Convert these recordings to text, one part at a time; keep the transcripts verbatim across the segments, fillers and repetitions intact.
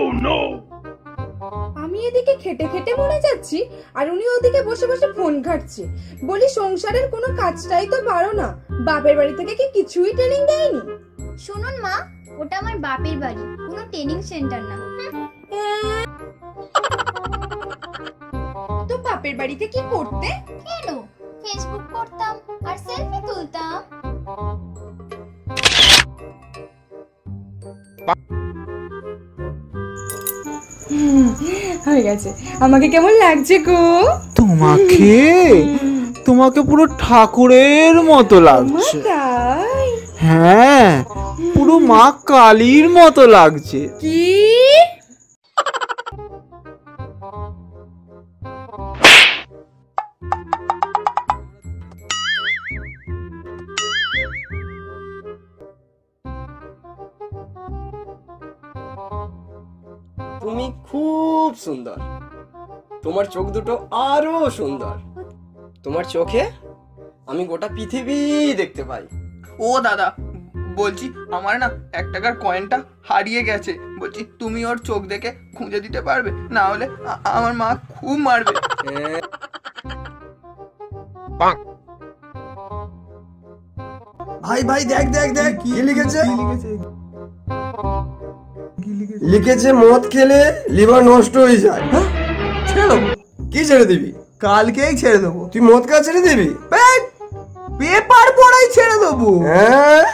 Oh no! আমি এদিকে খেটে খেটে মরে যাচ্ছি আর উনি ওদিকে বসে বসে ফোন ঘাটছে। বলি সংসারের কোনো কাজটাই তো পারো না, বাপের বাড়ি থেকে কি কিছুই ট্রেনিং দেয়নি? শুনুন মা, ওটা আমার বাপের বাড়ি, কোনো ট্রেনিং সেন্টার না। তো বাপের বাড়িতে কি করতে? কেন ফেসবুক করতাম আর সেলফি তুলতাম। হয়ে গেছে, আমাকে কেমন লাগছে গো? তোমাকে তোমাকে পুরো ঠাকুরের মতো লাগছে। হ্যাঁ, পুরো মা কালীর মতো লাগছে। কি তুমি খুব সুন্দর, তোমার চোখ দুটো আরো সুন্দর। তোমার চোখে আমি গোটা পৃথিবী দেখতে পাই। ও দাদা বলছি, আমার না এক টাকার কয়েনটা হারিয়ে গেছে, বলছি তুমি ওর চোখ দেখে খুঁজে দিতে পারবে? না হলে আমার মা খুব মারবে। ভাই ভাই দেখ দেখ দেখ কি লিখেছে। লিখেছে মদ খেলে লিভার নষ্ট হয়ে যায়। ছেড়ে কি ছেড়ে দিবি? কালকেই ছেড়ে দেবো। তুই মদ কা ছেড়ে দিবি? পেপার পড়াই ছেড়ে দেবো। হ্যাঁ,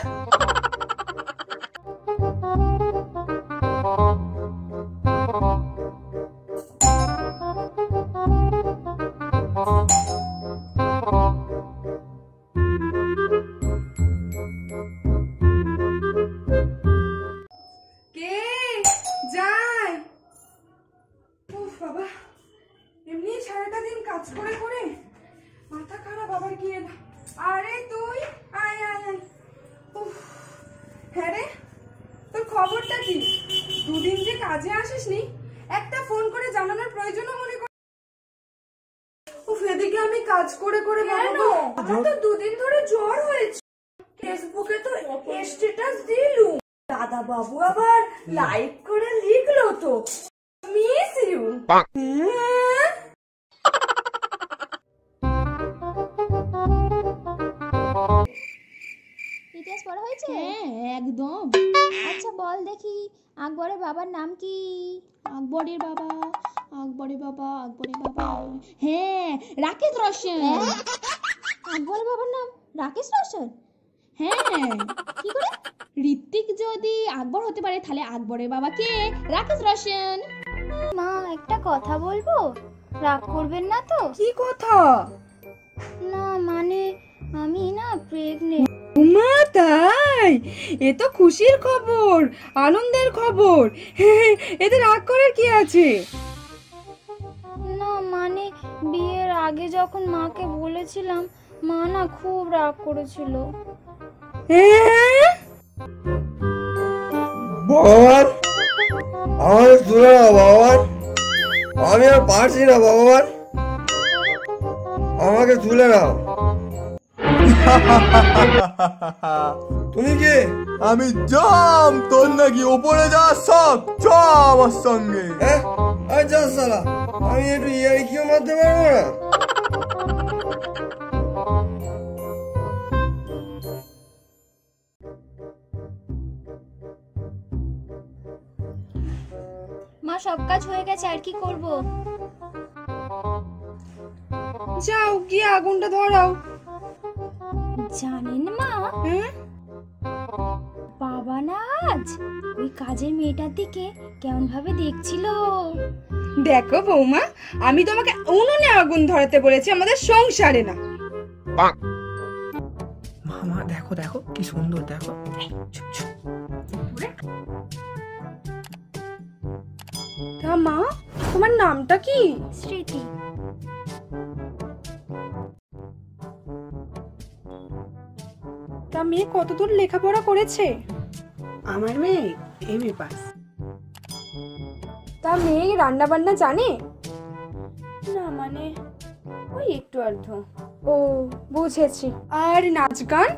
দুদিন যে কাজে আসিসনি, একটা ফোন করে জানানোর প্রয়োজনও মনে কর। উফ, এদিকে আমি কাজ করে করে জানো আমার তো দুদিন ধরে জ্বর হয়েছে। ফেসবুকে তো স্ট্যাটাস দিলুম, দাদা বাবু আবার লাইক করে লিখলো তো মিস ইউ। ইতিহাস পড়া হয়েছে? হ্যাঁ একদম। আচ্ছা বল দেখি, আকবরের বাবার নাম কি? আকবরের বাবা আকবরের বাবা আকবরের বাবা হ্যাঁ রাকেশ রোশন। আকবরের বাবার নাম রাকেশ রোশন? হ্যাঁ, কি করে? ঋত্বিক যদি আকবর হতে পারে তাহলে আকবরের বাবা কে? রাকেশ রোশন। মা একটা কথা বলবো, রাগ করবেন না তো? কি কথা? না মানে আমি না প্রেগনেন্ট। মা তাই? এ তো খুশির খবর, আনন্দের খবর। এতে রাগ করার কি আছে? না মানে বিয়ের আগে যখন মাকে বলেছিলাম, মা না খুব রাগ করেছিল। বাবা আমার তুলে না, বাবা আমি আর পারছি না, বাবা আমাকে তুলে নাও। তুমি কে? আমি জাম। তোর নাকি উপরে যা, সব আমার সঙ্গে। আমি একটু ইয়ারকিও মারতে পারবো না? মা সব কাজ হয়ে গেছে, আর কি করবো? যাও গিয়ে আগুনটা ধরাও। জানেন মা, বাবা না আজ ওই কাজের মেয়েটার দিকে কেমন ভাবে দেখছিল। দেখো বৌমা, আমি তোমাকে উনুনে আগুন ধরাতে বলেছি, আমাদের সংসারে না। মামা দেখো দেখো কি সুন্দর, দেখো। তা মা তোমার নামটা কি? স্মৃতি। মেয়ে কতদূর লেখাপড়া করেছে? আমার মেয়ে এমএ পাস। তা মেয়ে রান্না বান্না জানে? না মানে ওই একটু আধটু। ও বুঝেছি। আর নাচ গান?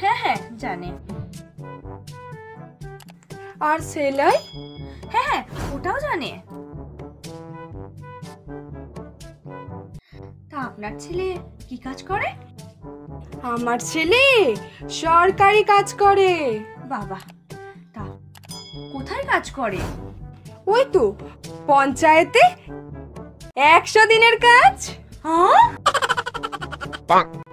হ্যাঁ হ্যাঁ জানে। আর সেলাই? হ্যাঁ হ্যাঁ আপনার ছেলে কি কাজ করে? আমার ছেলে সরকারি কাজ করে। বাবা, তা কোথায় কাজ করে? ওই তো পঞ্চায়েতে একশো দিনের কাজ। হ্যাঁ,